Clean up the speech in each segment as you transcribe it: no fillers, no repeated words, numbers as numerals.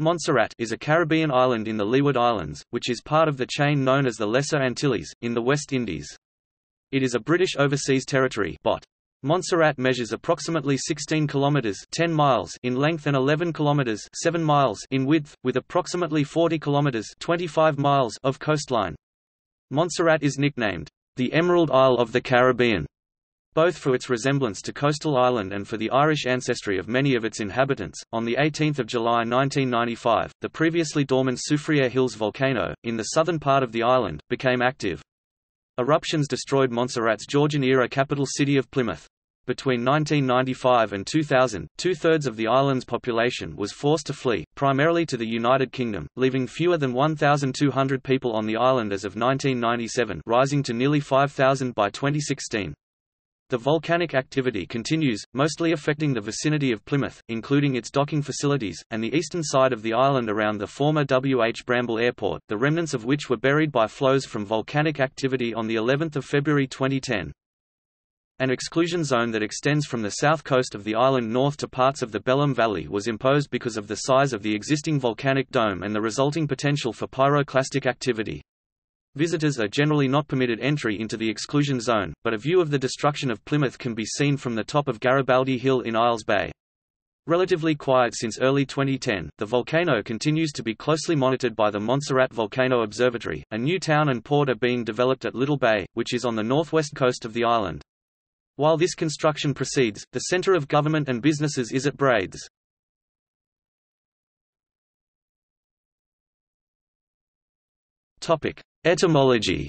Montserrat is a Caribbean island in the Leeward Islands, which is part of the chain known as the Lesser Antilles, in the West Indies. It is a British Overseas Territory (BOT). Montserrat measures approximately 16 kilometres (10 miles) in length and 11 kilometres (7 miles) in width, with approximately 40 kilometres (25 miles) of coastline. Montserrat is nicknamed the Emerald Isle of the Caribbean, both for its resemblance to coastal Ireland and for the Irish ancestry of many of its inhabitants. On the 18th of July 1995, the previously dormant Soufrière Hills volcano in the southern part of the island became active. Eruptions destroyed Montserrat's Georgian-era capital city of Plymouth. Between 1995 and 2000, two-thirds of the island's population was forced to flee, primarily to the United Kingdom, leaving fewer than 1,200 people on the island as of 1997, rising to nearly 5,000 by 2016. The volcanic activity continues, mostly affecting the vicinity of Plymouth, including its docking facilities, and the eastern side of the island around the former W.H. Bramble Airport, the remnants of which were buried by flows from volcanic activity on the 11th of February 2010. An exclusion zone that extends from the south coast of the island north to parts of the Belem Valley was imposed because of the size of the existing volcanic dome and the resulting potential for pyroclastic activity. Visitors are generally not permitted entry into the exclusion zone, but a view of the destruction of Plymouth can be seen from the top of Garibaldi Hill in Isles Bay. Relatively quiet since early 2010, the volcano continues to be closely monitored by the Montserrat Volcano Observatory. A new town and port are being developed at Little Bay, which is on the northwest coast of the island. While this construction proceeds, the centre of government and businesses is at Braids. Etymology.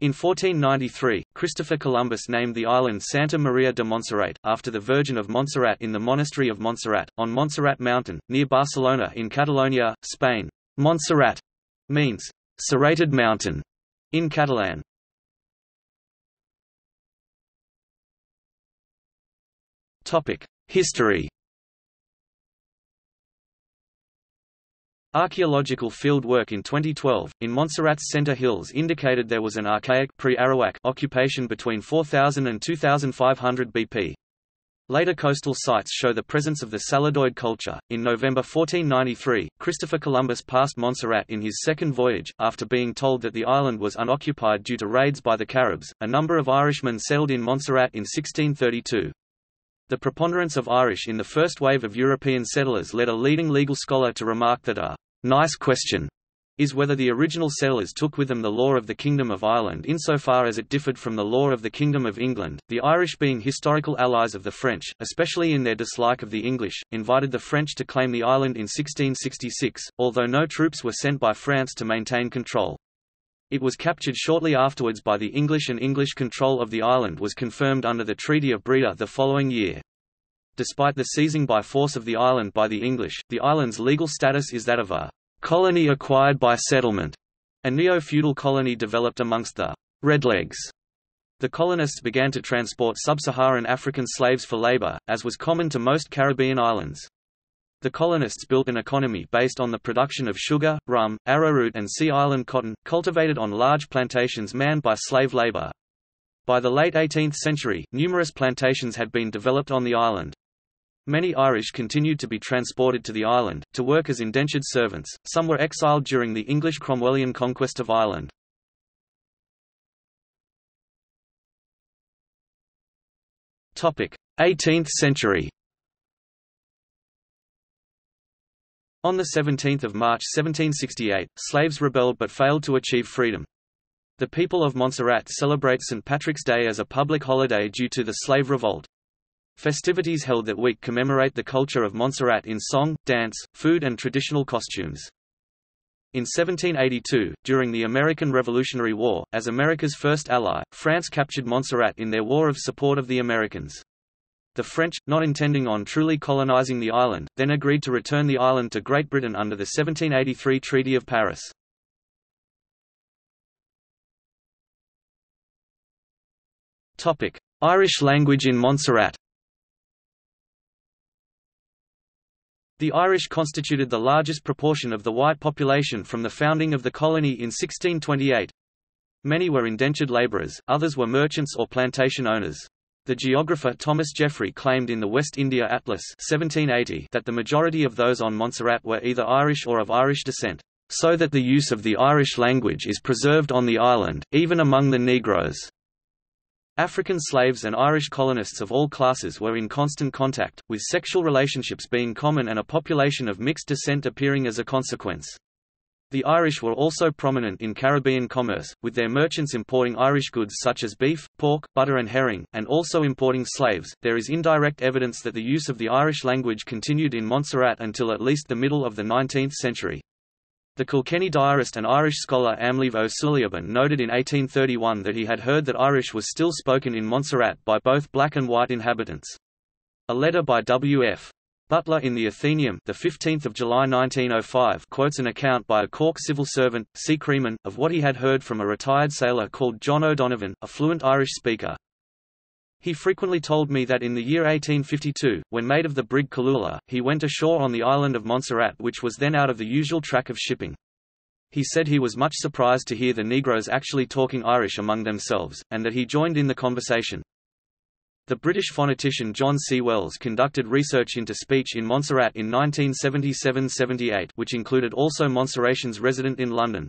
In 1493, Christopher Columbus named the island Santa Maria de Montserrat, after the Virgin of Montserrat in the Monastery of Montserrat, on Montserrat Mountain, near Barcelona in Catalonia, Spain. Montserrat means serrated mountain in Catalan. History. Archaeological field work in 2012, in Montserrat's Centre Hills indicated there was an archaic pre-Arawak occupation between 4000 and 2500 BP. Later coastal sites show the presence of the Saladoid culture. In November 1493, Christopher Columbus passed Montserrat in his second voyage, after being told that the island was unoccupied due to raids by the Caribs. A number of Irishmen settled in Montserrat in 1632. The preponderance of Irish in the first wave of European settlers led a leading legal scholar to remark that a nice question is whether the original settlers took with them the law of the Kingdom of Ireland insofar as it differed from the law of the Kingdom of England. The Irish, being historical allies of the French, especially in their dislike of the English, invited the French to claim the island in 1666, although no troops were sent by France to maintain control. It was captured shortly afterwards by the English, and English control of the island was confirmed under the Treaty of Breda the following year. Despite the seizing by force of the island by the English, the island's legal status is that of a colony acquired by settlement, a neo-feudal colony developed amongst the Redlegs. The colonists began to transport sub-Saharan African slaves for labor, as was common to most Caribbean islands. The colonists built an economy based on the production of sugar, rum, arrowroot and sea island cotton, cultivated on large plantations manned by slave labor. By the late 18th century, numerous plantations had been developed on the island. Many Irish continued to be transported to the island, to work as indentured servants. Some were exiled during the English Cromwellian conquest of Ireland. Topic: 18th century. On 17 March 1768, slaves rebelled but failed to achieve freedom. The people of Montserrat celebrate St. Patrick's Day as a public holiday due to the slave revolt. Festivities held that week commemorate the culture of Montserrat in song, dance, food and traditional costumes. In 1782, during the American Revolutionary War, as America's first ally, France captured Montserrat in their war of support of the Americans. The French, not intending on truly colonizing the island, then agreed to return the island to Great Britain under the 1783 Treaty of Paris. Topic: Irish language in Montserrat. The Irish constituted the largest proportion of the white population from the founding of the colony in 1628. Many were indentured laborers, others were merchants or plantation owners. The geographer Thomas Jeffrey claimed in the West India Atlas 1780 that the majority of those on Montserrat were either Irish or of Irish descent, so that the use of the Irish language is preserved on the island, even among the Negroes. African slaves and Irish colonists of all classes were in constant contact, with sexual relationships being common and a population of mixed descent appearing as a consequence. The Irish were also prominent in Caribbean commerce, with their merchants importing Irish goods such as beef, pork, butter, and herring, and also importing slaves. There is indirect evidence that the use of the Irish language continued in Montserrat until at least the middle of the 19th century. The Kilkenny diarist and Irish scholar Amhlaoibh O'Sullivan noted in 1831 that he had heard that Irish was still spoken in Montserrat by both black and white inhabitants. A letter by W.F. Butler in the Athenaeum, the 15th of July 1905, quotes an account by a Cork civil servant, C. Cremon, of what he had heard from a retired sailor called John O'Donovan, a fluent Irish speaker. "He frequently told me that in the year 1852, when mate of the brig Kalula, he went ashore on the island of Montserrat, which was then out of the usual track of shipping. He said he was much surprised to hear the Negroes actually talking Irish among themselves, and that he joined in the conversation." The British phonetician John C. Wells conducted research into speech in Montserrat in 1977–78, which included also Montserratians resident in London.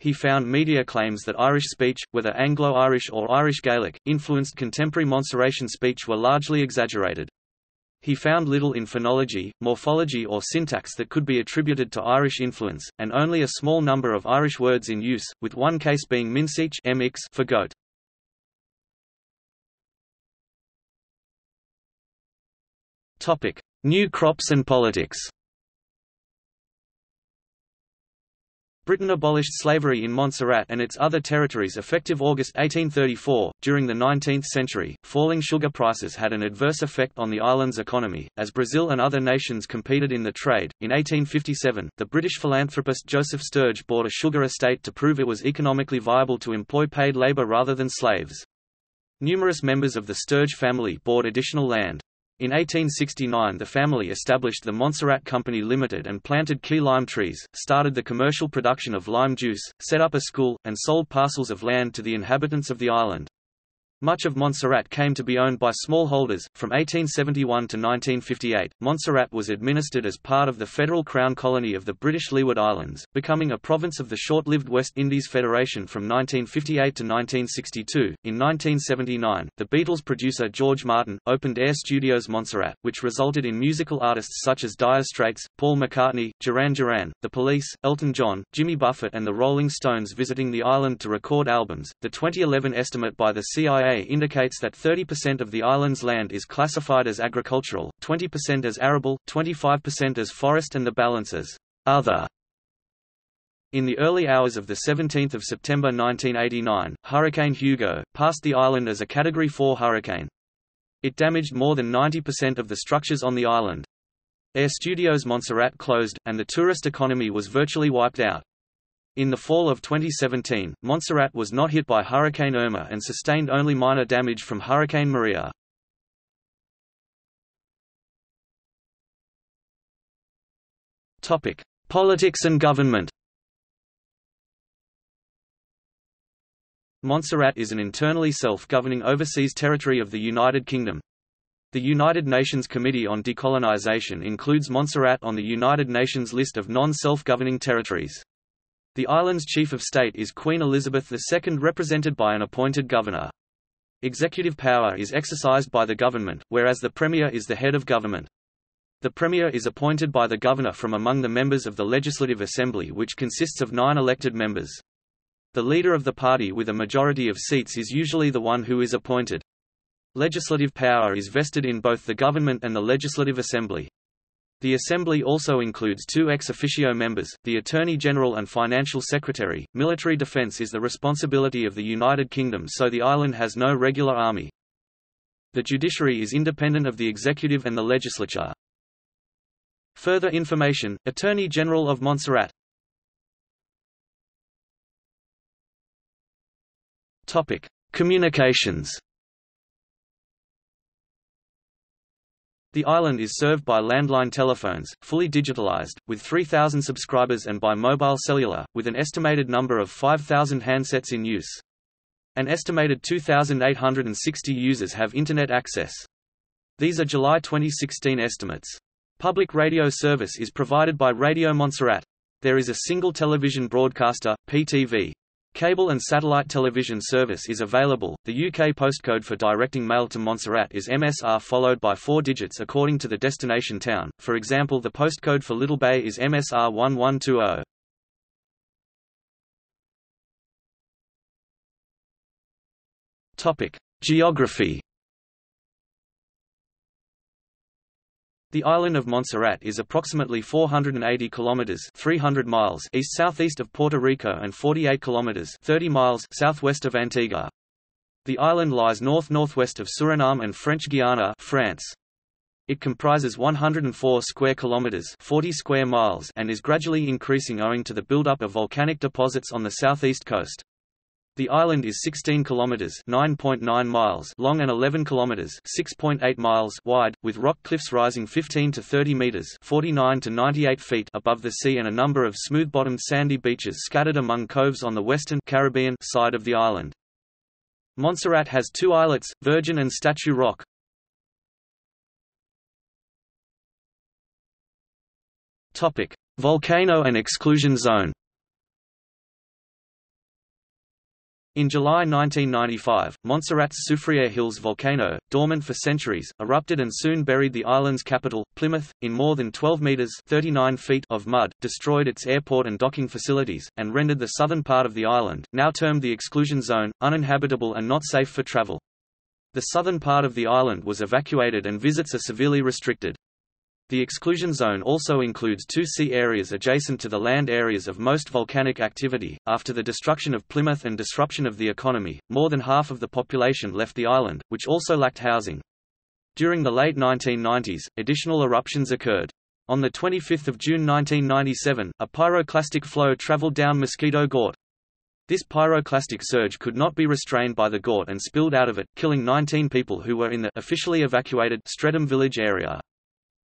He found media claims that Irish speech, whether Anglo-Irish or Irish Gaelic, influenced contemporary Montserratian speech were largely exaggerated. He found little in phonology, morphology or syntax that could be attributed to Irish influence, and only a small number of Irish words in use, with one case being minseach (mx) for goat. New crops and politics. Britain abolished slavery in Montserrat and its other territories effective August 1834. During the 19th century, falling sugar prices had an adverse effect on the island's economy, as Brazil and other nations competed in the trade. In 1857, the British philanthropist Joseph Sturge bought a sugar estate to prove it was economically viable to employ paid labour rather than slaves. Numerous members of the Sturge family bought additional land. In 1869 the family established the Montserrat Company Limited and planted key lime trees, started the commercial production of lime juice, set up a school, and sold parcels of land to the inhabitants of the island. Much of Montserrat came to be owned by smallholders. From 1871 to 1958, Montserrat was administered as part of the Federal Crown Colony of the British Leeward Islands, becoming a province of the short-lived West Indies Federation from 1958 to 1962. In 1979, the Beatles producer George Martin opened Air Studios Montserrat, which resulted in musical artists such as Dire Straits, Paul McCartney, Duran Duran, The Police, Elton John, Jimmy Buffett, and the Rolling Stones visiting the island to record albums. The 2011 estimate by the CIA indicates that 30% of the island's land is classified as agricultural, 20% as arable, 25% as forest, and the balance as other. In the early hours of 17 September 1989, Hurricane Hugo passed the island as a Category 4 hurricane. It damaged more than 90% of the structures on the island. Air Studios Montserrat closed, and the tourist economy was virtually wiped out. In the fall of 2017, Montserrat was not hit by Hurricane Irma and sustained only minor damage from Hurricane Maria. Topic: Politics and government. Montserrat is an internally self-governing overseas territory of the United Kingdom. The United Nations Committee on Decolonization includes Montserrat on the United Nations list of non-self-governing territories. The island's chief of state is Queen Elizabeth II, represented by an appointed governor. Executive power is exercised by the government, whereas the Premier is the head of government. The Premier is appointed by the governor from among the members of the Legislative Assembly, which consists of 9 elected members. The leader of the party with a majority of seats is usually the one who is appointed. Legislative power is vested in both the government and the Legislative Assembly. The Assembly also includes 2 ex officio members, the Attorney General and Financial Secretary. Military defence is the responsibility of the United Kingdom, so the island has no regular army. The judiciary is independent of the executive and the legislature. Further information: Attorney General of Montserrat. Topic: Communications. The island is served by landline telephones, fully digitalized, with 3,000 subscribers, and by mobile cellular, with an estimated number of 5,000 handsets in use. An estimated 2,860 users have Internet access. These are July 2016 estimates. Public radio service is provided by Radio Montserrat. There is a single television broadcaster, PTV. Cable and satellite television service is available. The UK postcode for directing mail to Montserrat is MSR followed by 4 digits according to the destination town. For example, the postcode for Little Bay is MSR 1120. Topic: Geography. The island of Montserrat is approximately 480 kilometers (300 miles) east-southeast of Puerto Rico and 48 kilometers (30 miles) southwest of Antigua. The island lies north-northwest of Suriname and French Guiana, France. It comprises 104 square kilometers (40 square miles) and is gradually increasing owing to the buildup of volcanic deposits on the southeast coast. The island is 16 kilometers (9.9 miles) long and 11 kilometers (6.8 miles) wide, with rock cliffs rising 15 to 30 meters (49 to 98 feet) above the sea and a number of smooth-bottomed sandy beaches scattered among coves on the western Caribbean side of the island. Montserrat has 2 islets, Virgin and Statue Rock. Topic: Volcano and exclusion zone. In July 1995, Montserrat's Soufrière Hills volcano, dormant for centuries, erupted and soon buried the island's capital, Plymouth, in more than 12 metres (39 feet) of mud, destroyed its airport and docking facilities, and rendered the southern part of the island, now termed the exclusion zone, uninhabitable and not safe for travel. The southern part of the island was evacuated and visits are severely restricted. The exclusion zone also includes 2 sea areas adjacent to the land areas of most volcanic activity. After the destruction of Plymouth and disruption of the economy, more than half of the population left the island, which also lacked housing. During the late 1990s, additional eruptions occurred. On the 25th of June 1997, a pyroclastic flow traveled down Mosquito Gort. This pyroclastic surge could not be restrained by the Gort and spilled out of it, killing 19 people who were in the officially evacuated Streatham village area.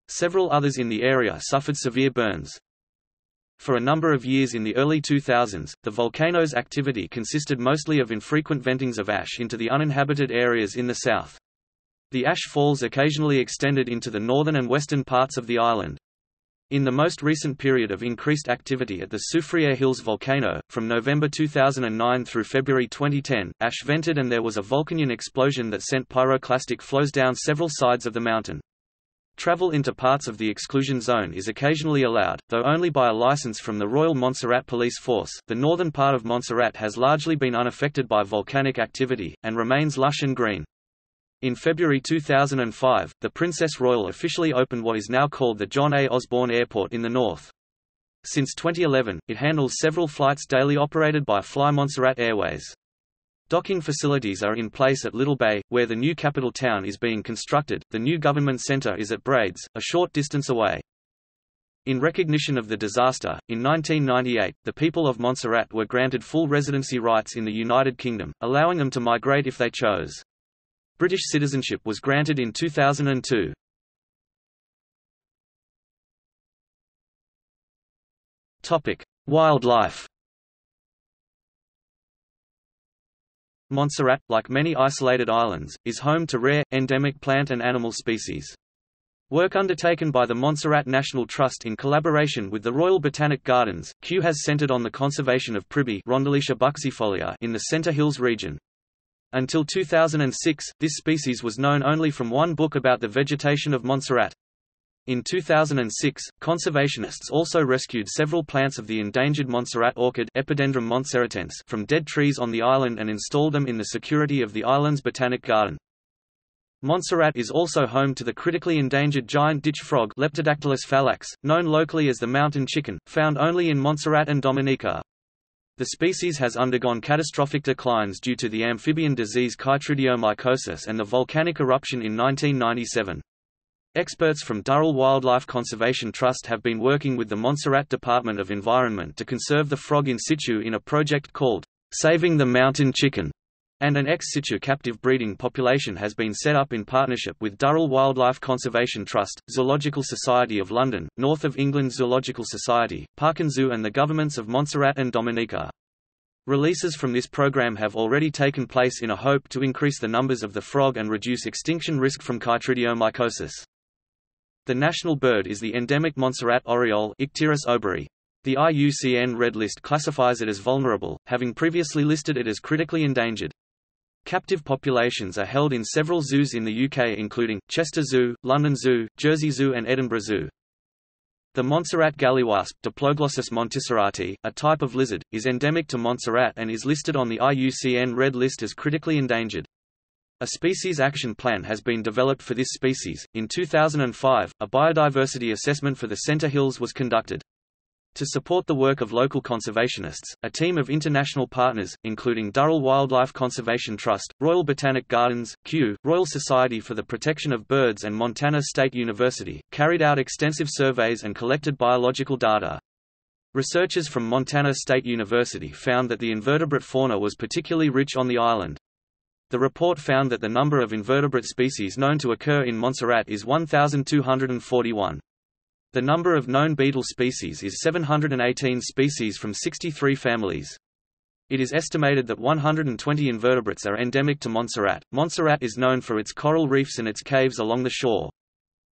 Several others in the area suffered severe burns. For a number of years in the early 2000s, the volcano's activity consisted mostly of infrequent ventings of ash into the uninhabited areas in the south. The ash falls occasionally extended into the northern and western parts of the island. In the most recent period of increased activity at the Soufrière Hills volcano, from November 2009 through February 2010, ash vented and there was a volcanic explosion that sent pyroclastic flows down several sides of the mountain. Travel into parts of the exclusion zone is occasionally allowed, though only by a license from the Royal Montserrat Police Force. The northern part of Montserrat has largely been unaffected by volcanic activity, and remains lush and green. In February 2005, the Princess Royal officially opened what is now called the John A. Osborne Airport in the north. Since 2011, it handles several flights daily operated by Fly Montserrat Airways. Docking facilities are in place at Little Bay, where the new capital town is being constructed. The new government centre is at Braids, a short distance away. In recognition of the disaster, in 1998, the people of Montserrat were granted full residency rights in the United Kingdom, allowing them to migrate if they chose. British citizenship was granted in 2002. Topic: Wildlife. Montserrat, like many isolated islands, is home to rare, endemic plant and animal species. Work undertaken by the Montserrat National Trust in collaboration with the Royal Botanic Gardens, Kew has centered on the conservation of Pribi in the Centre Hills region. Until 2006, this species was known only from one book about the vegetation of Montserrat. In 2006, conservationists also rescued several plants of the endangered Montserrat orchid Epidendrum montserratense from dead trees on the island and installed them in the security of the island's botanic garden. Montserrat is also home to the critically endangered giant ditch frog Leptodactylus phalax, known locally as the mountain chicken, found only in Montserrat and Dominica. The species has undergone catastrophic declines due to the amphibian disease Chytridiomycosis and the volcanic eruption in 1997. Experts from Durrell Wildlife Conservation Trust have been working with the Montserrat Department of Environment to conserve the frog in situ in a project called Saving the Mountain Chicken, and an ex-situ captive breeding population has been set up in partnership with Durrell Wildlife Conservation Trust, Zoological Society of London, North of England Zoological Society, Parkin Zoo and the governments of Montserrat and Dominica. Releases from this program have already taken place in a hope to increase the numbers of the frog and reduce extinction risk from chytridiomycosis. The national bird is the endemic Montserrat oriole, Icterus oberi. The IUCN Red List classifies it as vulnerable, having previously listed it as critically endangered. Captive populations are held in several zoos in the UK, including Chester Zoo, London Zoo, Jersey Zoo and Edinburgh Zoo. The Montserrat gallywasp, Diploglossus montserrati, a type of lizard, is endemic to Montserrat and is listed on the IUCN Red List as critically endangered. A species action plan has been developed for this species. In 2005, a biodiversity assessment for the Centre Hills was conducted. To support the work of local conservationists, a team of international partners, including Durrell Wildlife Conservation Trust, Royal Botanic Gardens, Kew, Royal Society for the Protection of Birds and Montana State University, carried out extensive surveys and collected biological data. Researchers from Montana State University found that the invertebrate fauna was particularly rich on the island. The report found that the number of invertebrate species known to occur in Montserrat is 1,241. The number of known beetle species is 718 species from 63 families. It is estimated that 120 invertebrates are endemic to Montserrat. Montserrat is known for its coral reefs and its caves along the shore.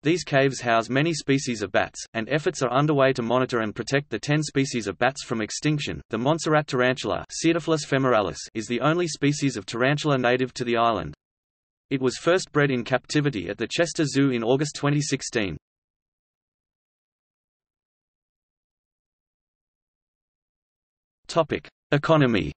These caves house many species of bats, and efforts are underway to monitor and protect the 10 species of bats from extinction. The Montserrat tarantula is the only species of tarantula native to the island. It was first bred in captivity at the Chester Zoo in August 2016. Economy.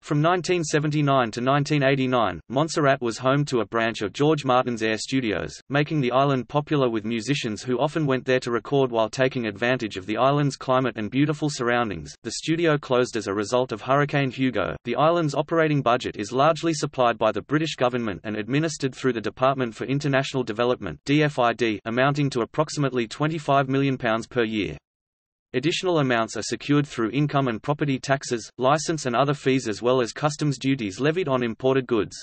From 1979 to 1989, Montserrat was home to a branch of George Martin's Air Studios, making the island popular with musicians who often went there to record while taking advantage of the island's climate and beautiful surroundings. The studio closed as a result of Hurricane Hugo. The island's operating budget is largely supplied by the British government and administered through the Department for International Development (DFID), amounting to approximately £25 million per year. Additional amounts are secured through income and property taxes, license and other fees, as well as customs duties levied on imported goods.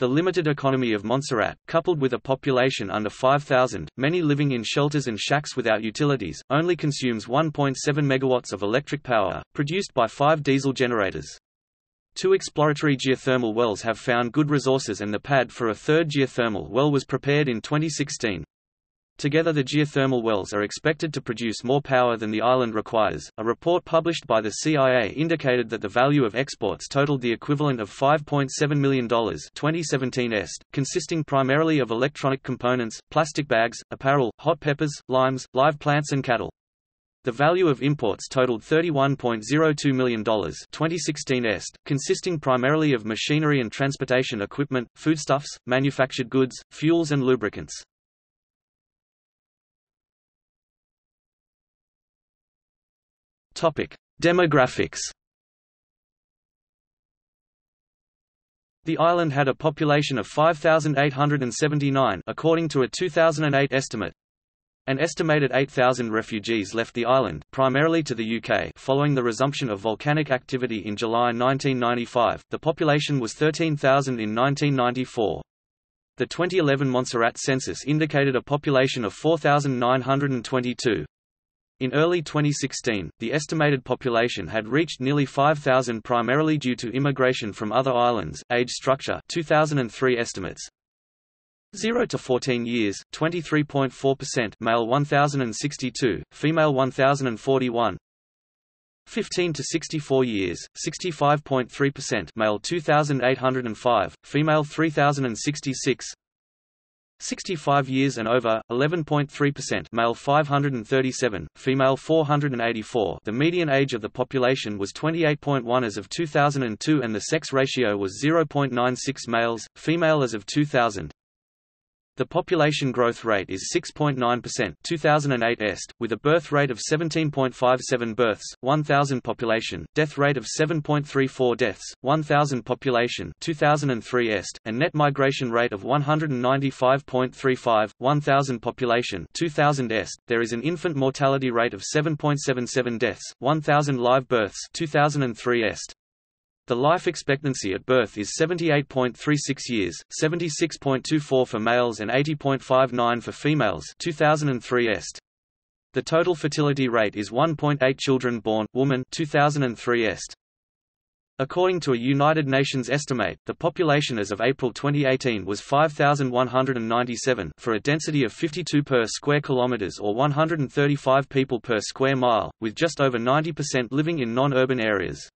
The limited economy of Montserrat, coupled with a population under 5,000, many living in shelters and shacks without utilities, only consumes 1.7 megawatts of electric power, produced by 5 diesel generators. 2 exploratory geothermal wells have found good resources, and the pad for a 3rd geothermal well was prepared in 2016. Together, the geothermal wells are expected to produce more power than the island requires. A report published by the CIA indicated that the value of exports totaled the equivalent of $5.7 million 2017 est, consisting primarily of electronic components, plastic bags, apparel, hot peppers, limes, live plants and cattle. The value of imports totaled $31.02 million 2016 est, consisting primarily of machinery and transportation equipment, foodstuffs, manufactured goods, fuels and lubricants. Demographics. The island had a population of 5,879 according to a 2008 estimate. An estimated 8,000 refugees left the island, primarily to the UK, following the resumption of volcanic activity in July 1995. The population was 13,000 in 1994. The 2011 Montserrat census indicated a population of 4,922. In early 2016, the estimated population had reached nearly 5,000, primarily due to immigration from other islands. Age structure: 2003 estimates. 0 to 14 years, 23.4%, male 1,062, female 1,041. 15 to 64 years, 65.3%, male 2,805, female 3,066. 65 years and over, 11.3%, male 537, female 484. The median age of the population was 28.1 as of 2002, and the sex ratio was 0.96 males, female as of 2000. The population growth rate is 6.9% 2008 est, with a birth rate of 17.57 births, 1,000 population, death rate of 7.34 deaths, 1,000 population 2003 est, and net migration rate of 195.35, 1,000 population 2000 est. There is an infant mortality rate of 7.77 deaths, 1,000 live births 2003 est. The life expectancy at birth is 78.36 years, 76.24 for males and 80.59 for females 2003 est. The total fertility rate is 1.8 children born woman 2003 est. According to a United Nations estimate, the population as of April 2018 was 5,197 for a density of 52 per square kilometers or 135 people per square mile, with just over 90% living in non-urban areas.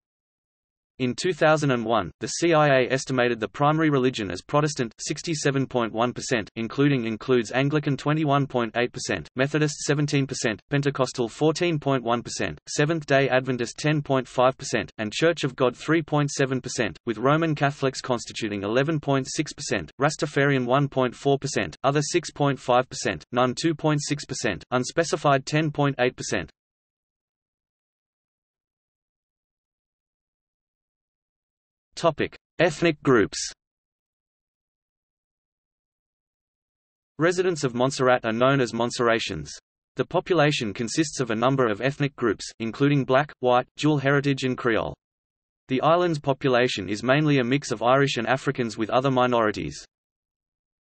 In 2001, the CIA estimated the primary religion as Protestant 67.1%, includes Anglican 21.8%, Methodist 17%, Pentecostal 14.1%, Seventh-day Adventist 10.5%, and Church of God 3.7%, with Roman Catholics constituting 11.6%, Rastafarian 1.4%, other 6.5%, none 2.6%, unspecified 10.8%. Ethnic groups. Residents of Montserrat are known as Montserratians. The population consists of a number of ethnic groups, including black, white, dual heritage and Creole. The island's population is mainly a mix of Irish and Africans with other minorities.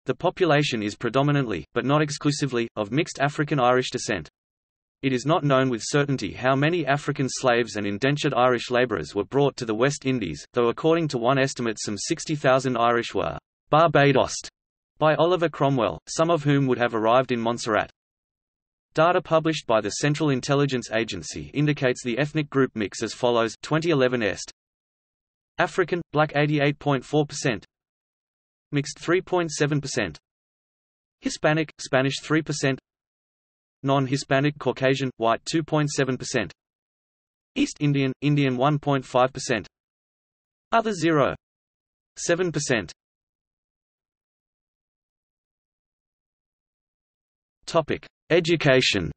The population is predominantly, but not exclusively, of mixed African-Irish descent. It is not known with certainty how many African slaves and indentured Irish labourers were brought to the West Indies, though according to one estimate some 60,000 Irish were Barbadosed by Oliver Cromwell, some of whom would have arrived in Montserrat. Data published by the Central Intelligence Agency indicates the ethnic group mix as follows: 2011 est. African, black 88.4%, mixed 3.7%, Hispanic, Spanish 3%, non-Hispanic Caucasian, white 2.7%, East Indian, Indian 1.5%, other 0.7%. Topic: Education.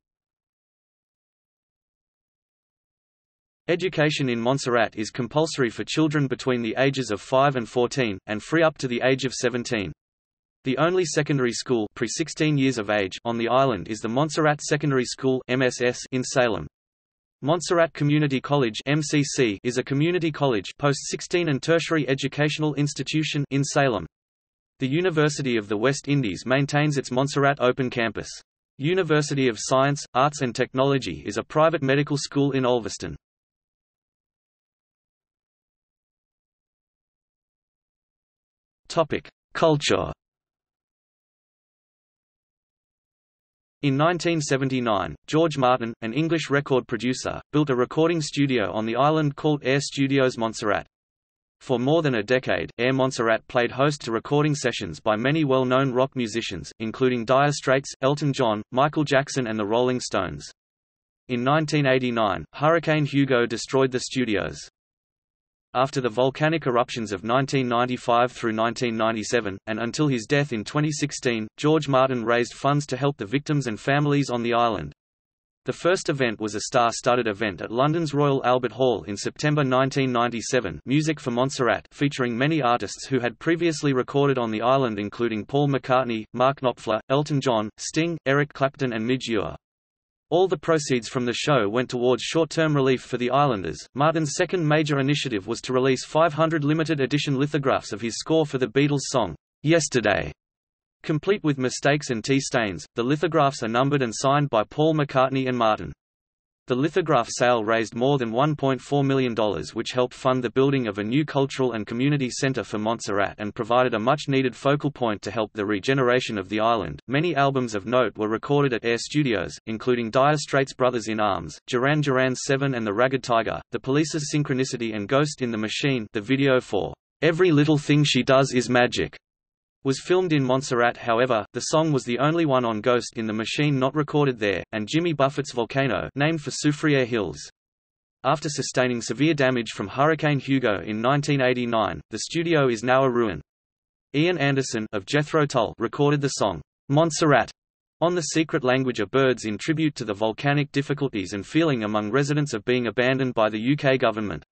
Education in Montserrat is compulsory for children between the ages of 5 and 14, and free up to the age of 17. The only secondary school pre-16 years of age on the island is the Montserrat Secondary School (MSS) in Salem. Montserrat Community College (MCC) is a community college post-16 and tertiary educational institution in Salem. The University of the West Indies maintains its Montserrat Open Campus. University of Science, Arts and Technology is a private medical school in Ulverston. Topic: Culture. In 1979, George Martin, an English record producer, built a recording studio on the island called Air Studios Montserrat. For more than a decade, Air Montserrat played host to recording sessions by many well-known rock musicians, including Dire Straits, Elton John, Michael Jackson and the Rolling Stones. In 1989, Hurricane Hugo destroyed the studios. After the volcanic eruptions of 1995 through 1997, and until his death in 2016, George Martin raised funds to help the victims and families on the island. The first event was a star-studded event at London's Royal Albert Hall in September 1997, Music for Montserrat, featuring many artists who had previously recorded on the island including Paul McCartney, Mark Knopfler, Elton John, Sting, Eric Clapton and Midge Ure. All the proceeds from the show went towards short-term relief for the islanders. Martin's second major initiative was to release 500 limited-edition lithographs of his score for the Beatles' song, Yesterday. Complete with mistakes and tea stains, the lithographs are numbered and signed by Paul McCartney and Martin. The lithograph sale raised more than $1.4 million, which helped fund the building of a new cultural and community center for Montserrat and provided a much-needed focal point to help the regeneration of the island. Many albums of note were recorded at Air Studios, including Dire Straits' Brothers in Arms, Duran Duran's Seven and the Ragged Tiger, The Police's Synchronicity and Ghost in the Machine. The video for Every Little Thing She Does Is Magic was filmed in Montserrat. However, the song was the only one on Ghost in the Machine not recorded there, and Jimmy Buffett's Volcano, named for Soufrière Hills. After sustaining severe damage from Hurricane Hugo in 1989, the studio is now a ruin. Ian Anderson of Jethro Tull recorded the song, Montserrat, on the secret language of birds in tribute to the volcanic difficulties and feeling among residents of being abandoned by the UK government.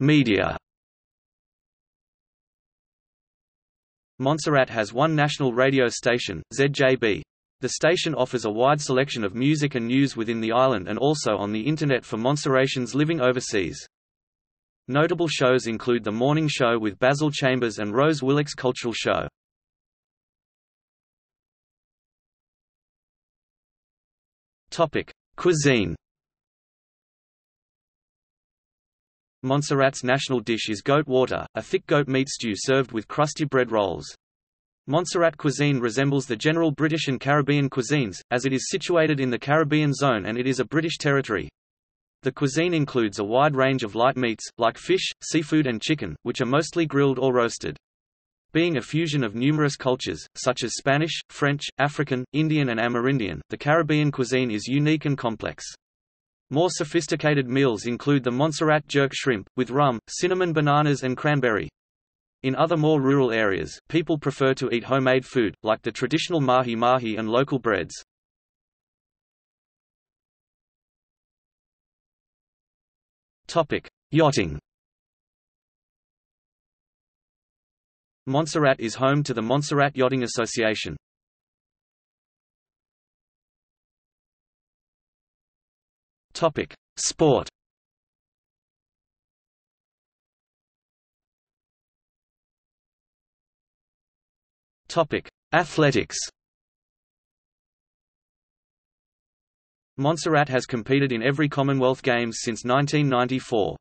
Media. Montserrat has one national radio station, ZJB. The station offers a wide selection of music and news within the island and also on the internet for Montserratians living overseas. Notable shows include The Morning Show with Basil Chambers and Rose Willick's Cultural Show. Cuisine. Montserrat's national dish is goat water, a thick goat meat stew served with crusty bread rolls. Montserrat cuisine resembles the general British and Caribbean cuisines, as it is situated in the Caribbean zone and it is a British territory. The cuisine includes a wide range of light meats, like fish, seafood and chicken, which are mostly grilled or roasted. Being a fusion of numerous cultures, such as Spanish, French, African, Indian and Amerindian, the Caribbean cuisine is unique and complex. More sophisticated meals include the Montserrat jerk shrimp, with rum, cinnamon bananas and cranberry. In other more rural areas, people prefer to eat homemade food, like the traditional mahi-mahi and local breads. Yachting. Montserrat is home to the Montserrat Yachting Association. Sport. Athletics. Montserrat has competed in every Commonwealth Games since 1994.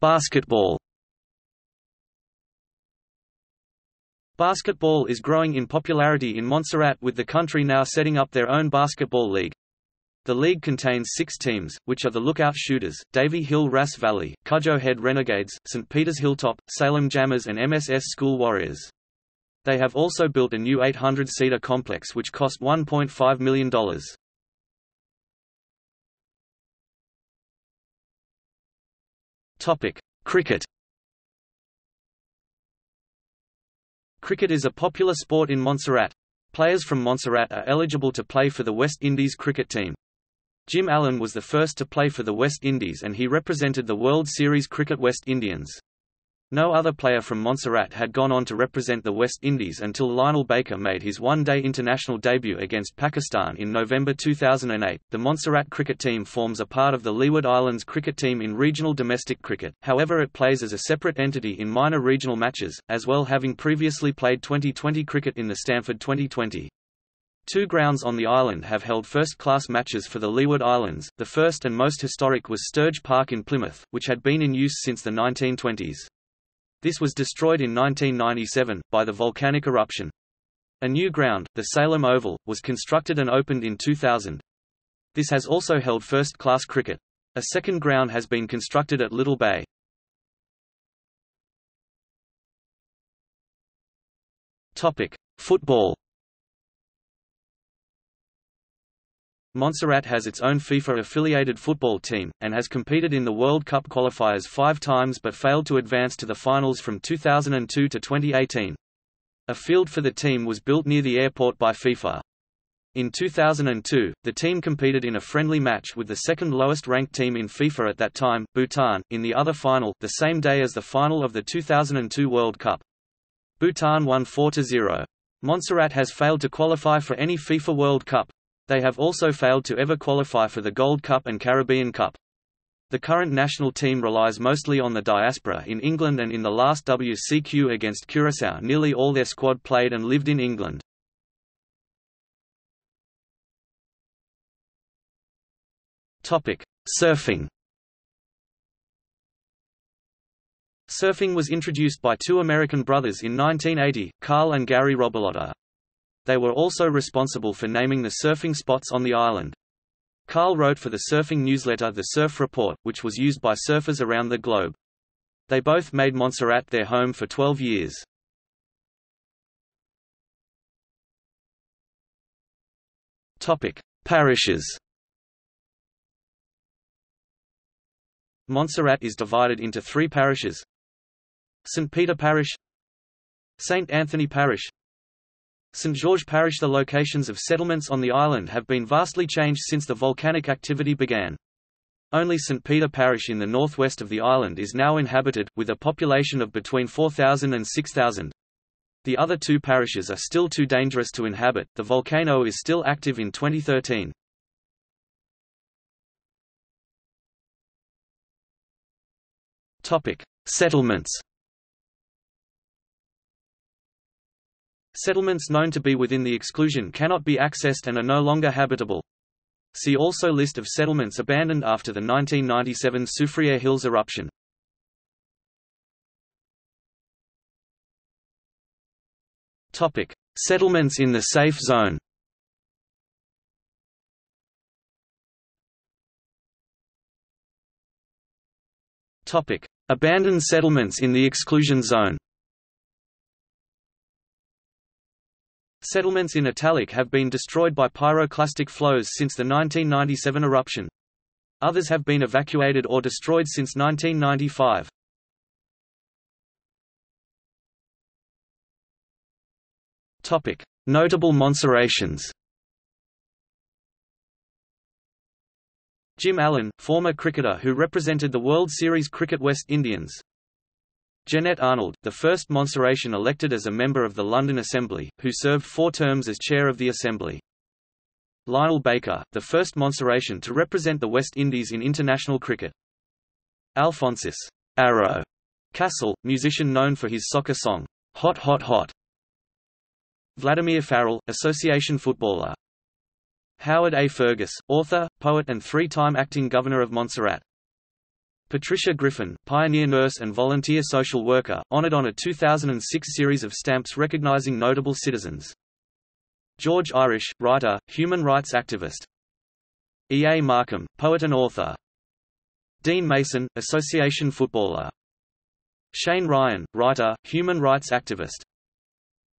Basketball. Basketball is growing in popularity in Montserrat, with the country now setting up their own basketball league. The league contains 6 teams, which are the Lookout Shooters, Davy Hill Ras Valley, Cudjoe Head Renegades, St. Peter's Hilltop, Salem Jammers and MSS School Warriors. They have also built a new 800-seater complex which cost $1.5 million. Cricket. Cricket is a popular sport in Montserrat. Players from Montserrat are eligible to play for the West Indies cricket team. Jim Allen was the first to play for the West Indies and he represented the World Series cricket West Indians. No other player from Montserrat had gone on to represent the West Indies until Lionel Baker made his one-day international debut against Pakistan in November 2008. The Montserrat cricket team forms a part of the Leeward Islands cricket team in regional domestic cricket, however it plays as a separate entity in minor regional matches, as well having previously played T20 cricket in the Stanford 2020. 2 grounds on the island have held first-class matches for the Leeward Islands. The first and most historic was Sturge Park in Plymouth, which had been in use since the 1920s. This was destroyed in 1997, by the volcanic eruption. A new ground, the Salem Oval, was constructed and opened in 2000. This has also held first-class cricket. A second ground has been constructed at Little Bay. Football. Montserrat has its own FIFA-affiliated football team, and has competed in the World Cup qualifiers 5 times but failed to advance to the finals from 2002 to 2018. A field for the team was built near the airport by FIFA. In 2002, the team competed in a friendly match with the second lowest-ranked team in FIFA at that time, Bhutan, in the other final, the same day as the final of the 2002 World Cup. Bhutan won 4-0. Montserrat has failed to qualify for any FIFA World Cup. They have also failed to ever qualify for the Gold Cup and Caribbean Cup. The current national team relies mostly on the diaspora in England, and in the last WCQ against Curaçao nearly all their squad played and lived in England. Surfing. Surfing was introduced by 2 American brothers in 1980, Carl and Gary Robilotta. They were also responsible for naming the surfing spots on the island. Carl wrote for the surfing newsletter The Surf Report, which was used by surfers around the globe. They both made Montserrat their home for 12 years. Parishes. Montserrat is divided into 3 parishes: St. Peter Parish, St. Anthony Parish, St. George Parish. The locations of settlements on the island have been vastly changed since the volcanic activity began. Only St. Peter Parish in the northwest of the island is now inhabited, with a population of between 4,000 and 6,000. The other 2 parishes are still too dangerous to inhabit. The volcano is still active in 2013. Settlements. Settlements known to be within the exclusion cannot be accessed and are no longer habitable. See also list of settlements abandoned after the 1997 Soufrière Hills eruption. Topic: Settlements in the safe zone. Topic: Abandoned settlements in the exclusion zone. Settlements in italic have been destroyed by pyroclastic flows since the 1997 eruption. Others have been evacuated or destroyed since 1995. Topic: Notable Montserratians. Jim Allen, former cricketer who represented the World Series cricket West Indians. Jeanette Arnold, the first Montserratian elected as a member of the London Assembly, who served 4 terms as chair of the Assembly. Lionel Baker, the first Montserratian to represent the West Indies in international cricket. Alphonsus "Arrow" Castle, musician known for his soccer song, "Hot Hot Hot." Vladimir Farrell, association footballer. Howard A. Fergus, author, poet and 3-time acting governor of Montserrat. Patricia Griffin, pioneer nurse and volunteer social worker, honored on a 2006 series of stamps recognizing notable citizens. George Irish, writer, human rights activist. E. A. Markham, poet and author. Dean Mason, association footballer. Shane Ryan, writer, human rights activist.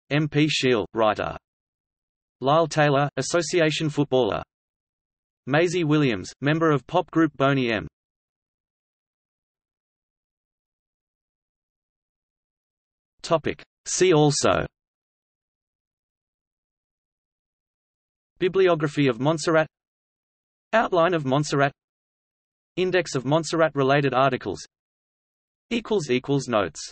M. P. Scheel, writer. Lyle Taylor, association footballer. Maisie Williams, member of pop group Boney M. See also: Bibliography of Montserrat, Outline of Montserrat, Index of Montserrat related articles. Notes.